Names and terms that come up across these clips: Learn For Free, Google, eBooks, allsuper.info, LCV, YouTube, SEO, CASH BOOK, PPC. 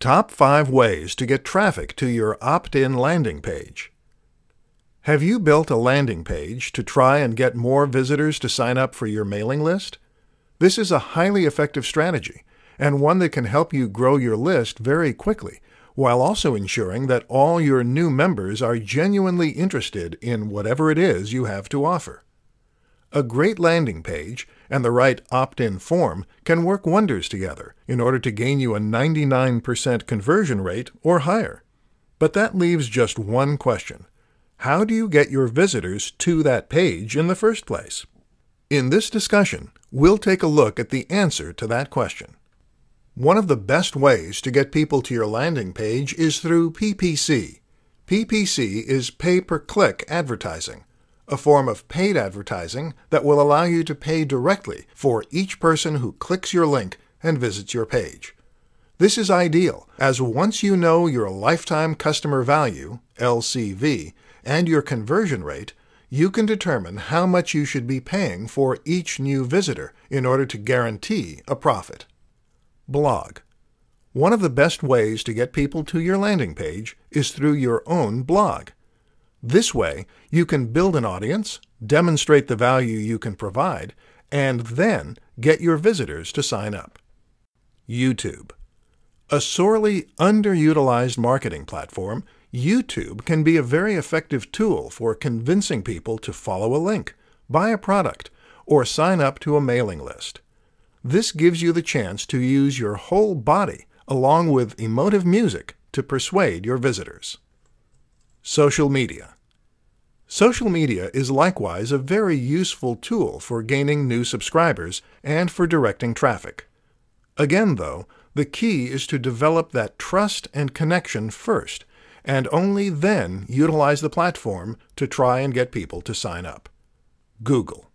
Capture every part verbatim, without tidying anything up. Top five ways to get traffic to your opt-in landing page. Have you built a landing page to try and get more visitors to sign up for your mailing list? This is a highly effective strategy and one that can help you grow your list very quickly while also ensuring that all your new members are genuinely interested in whatever it is you have to offer. A great landing page and the right opt-in form can work wonders together in order to gain you a ninety-nine percent conversion rate or higher. But that leaves just one question. How do you get your visitors to that page in the first place? In this discussion, we'll take a look at the answer to that question. One of the best ways to get people to your landing page is through P P C. P P C is pay-per-click advertising, a form of paid advertising that will allow you to pay directly for each person who clicks your link and visits your page. This is ideal, as once you know your lifetime customer value, L C V, and your conversion rate, you can determine how much you should be paying for each new visitor in order to guarantee a profit. Blog. One of the best ways to get people to your landing page is through your own blog. This way, you can build an audience, demonstrate the value you can provide, and then get your visitors to sign up. YouTube. A sorely underutilized marketing platform, YouTube can be a very effective tool for convincing people to follow a link, buy a product, or sign up to a mailing list. This gives you the chance to use your whole body along with emotive music to persuade your visitors. Social media. Social media is likewise a very useful tool for gaining new subscribers and for directing traffic. Again, though, the key is to develop that trust and connection first, and only then utilize the platform to try and get people to sign up. Google.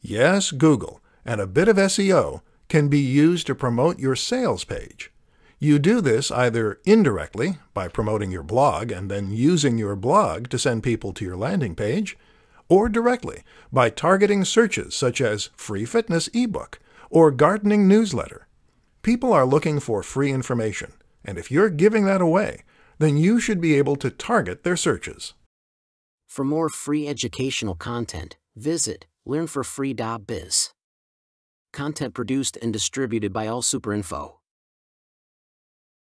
Yes, Google, and a bit of S E O can be used to promote your sales page. You do this either indirectly, by promoting your blog and then using your blog to send people to your landing page, or directly, by targeting searches such as free fitness ebook or gardening newsletter. People are looking for free information, and if you're giving that away, then you should be able to target their searches. For more free educational content, visit learn for free dot biz. Content produced and distributed by AllSuperInfo.